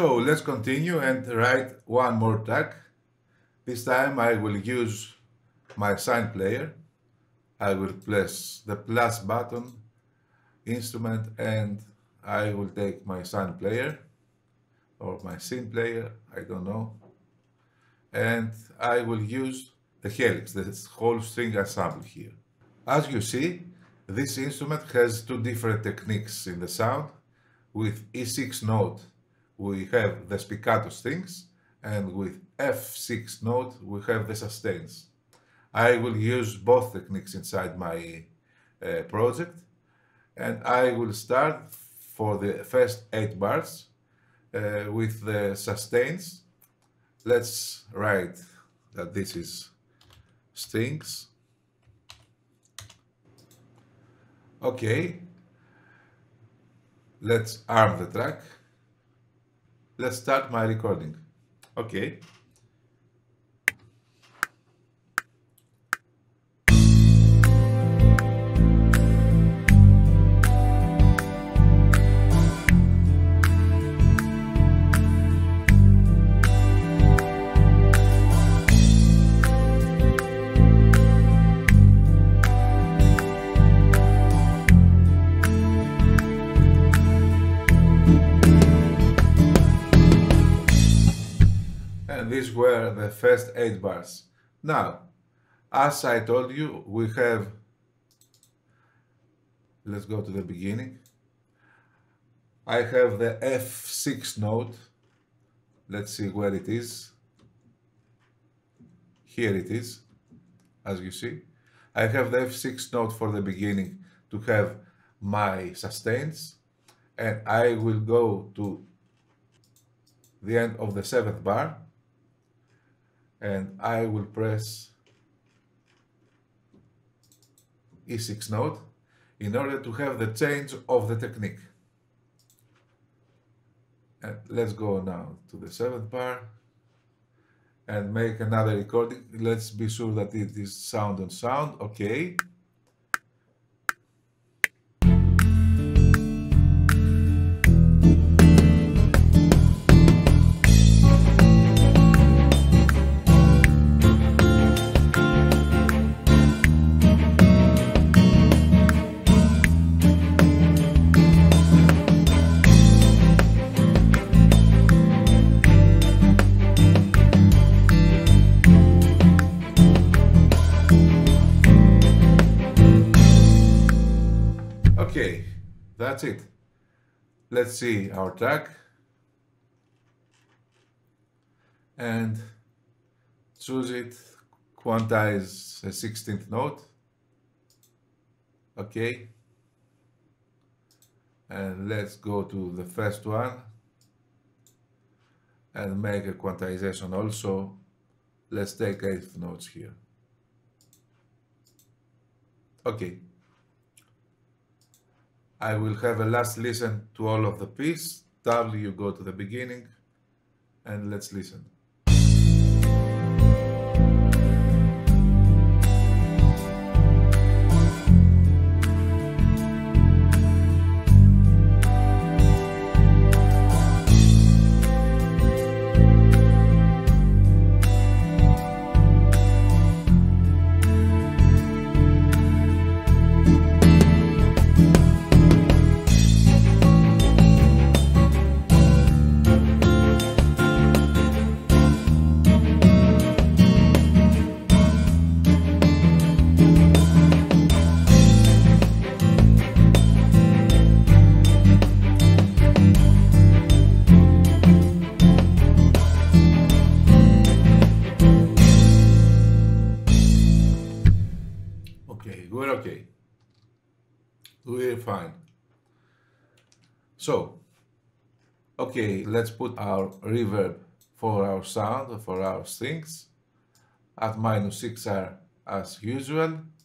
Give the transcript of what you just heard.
So let's continue and write one more tag. This time I will use my sign player. I will press the plus button instrument and I will take my sign player or my scene player, I don't know. And I will use the helix, this whole string ensemble here. As you see, this instrument has two different techniques in the sound. With E6 note, we have the spiccato strings, and with F6 note, we have the sustains. I will use both techniques inside my project, and I will start for the first 8 bars with the sustains. Let's write that this is strings. Okay, let's arm the track. Let's start my recording. Okay. These were the first 8 bars. Now, as I told you, we have, let's go to the beginning. I have the F6 note. Let's see where it is. Here it is, as you see. I have the F6 note for the beginning to have my sustains, and I will go to the end of the 7th bar. And I will press E6 note in order to have the change of the technique. And let's go now to the 7th bar and make another recording. Let's be sure that it is sound on sound. Okay. Okay, that's it. Let's see our track and choose it, quantize a 16th note. Okay, and let's go to the first one and make a quantization also. Let's take 8th notes here. Okay. I will have a last listen to all of the piece. W, go to the beginning and let's listen. We're okay. We're fine. So, okay, let's put our reverb for our sound, for our strings, at -6 are as usual.